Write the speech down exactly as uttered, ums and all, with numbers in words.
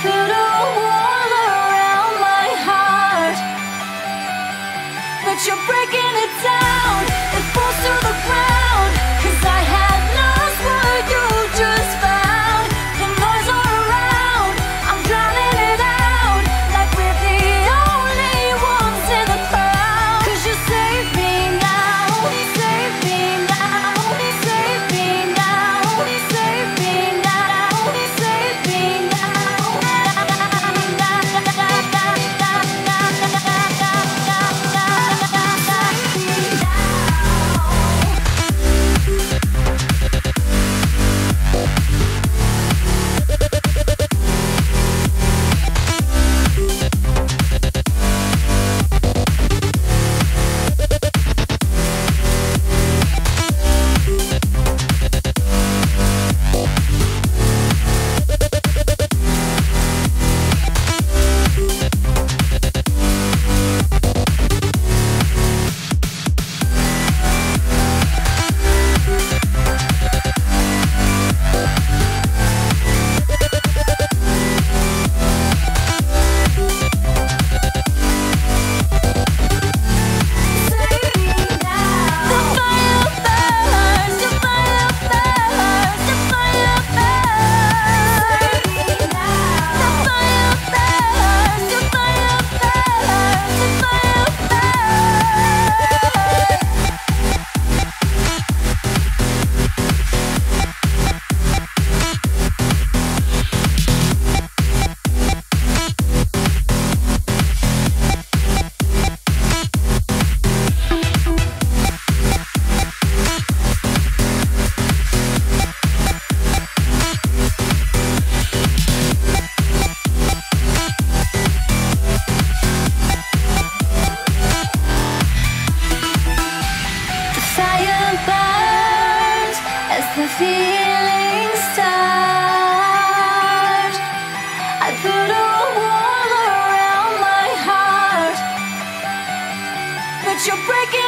put a wall around my heart, but you're breaking it down. It falls to the ground, 'cause I had known what you just found. The noise all around, I'm drowning it out, like we're the only ones in the crowd. 'Cause you save me now, save me now, save me now, save me now, save me The feeling starts. I put a wall around my heart, but you're breaking